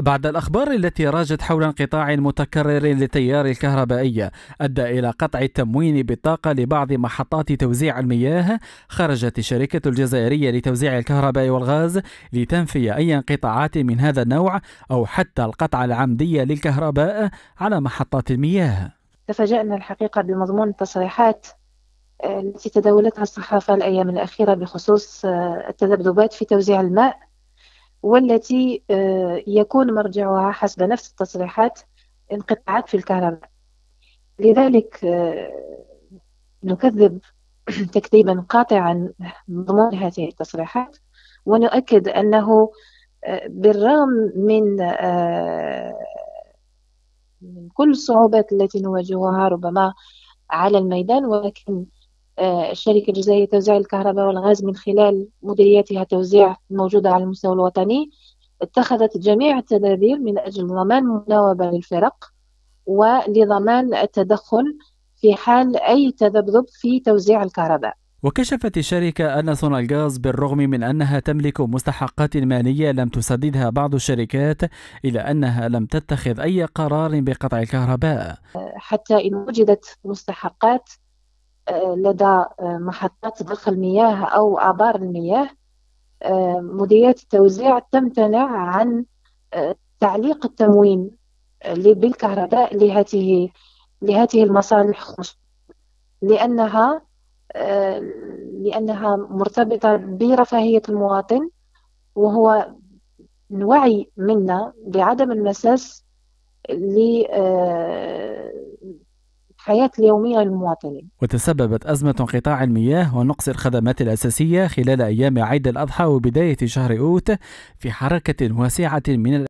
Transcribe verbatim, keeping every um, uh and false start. بعد الأخبار التي راجت حول انقطاع متكرر للتيار الكهربائي أدى إلى قطع التموين بالطاقة لبعض محطات توزيع المياه، خرجت الشركة الجزائرية لتوزيع الكهرباء والغاز لتنفي أي انقطاعات من هذا النوع أو حتى القطع العمدية للكهرباء على محطات المياه. تفاجأنا الحقيقة بمضمون التصريحات التي تداولتها الصحافة الأيام الأخيرة بخصوص التذبذبات في توزيع الماء، والتي يكون مرجعها حسب نفس التصريحات انقطاعات في الكهرباء. لذلك نكذب تكذيبا قاطعا ضمن هذه التصريحات، ونؤكد أنه بالرغم من من كل الصعوبات التي نواجهها ربما على الميدان، ولكن الشركة الجزائرية لتوزيع الكهرباء والغاز من خلال مديريتها التوزيع الموجودة على المستوى الوطني اتخذت جميع التدابير من أجل ضمان مناوبة للفرق ولضمان التدخل في حال أي تذبذب في توزيع الكهرباء. وكشفت الشركة أن سونالغاز بالرغم من أنها تملك مستحقات مالية لم تسددها بعض الشركات، إلا أنها لم تتخذ أي قرار بقطع الكهرباء. حتى إن وجدت مستحقات لدى محطات ضخ المياه أو آبار المياه، مديريات التوزيع تمتنع عن تعليق التموين بالكهرباء لهذه لهذه المصالح، خصوصا لأنها لأنها مرتبطة برفاهية المواطن، وهو نوعي منا بعدم المساس للحياة اليومية للمواطنين. وتسببت أزمة انقطاع المياه ونقص الخدمات الأساسية خلال أيام عيد الأضحى وبداية شهر أوت في حركة واسعة من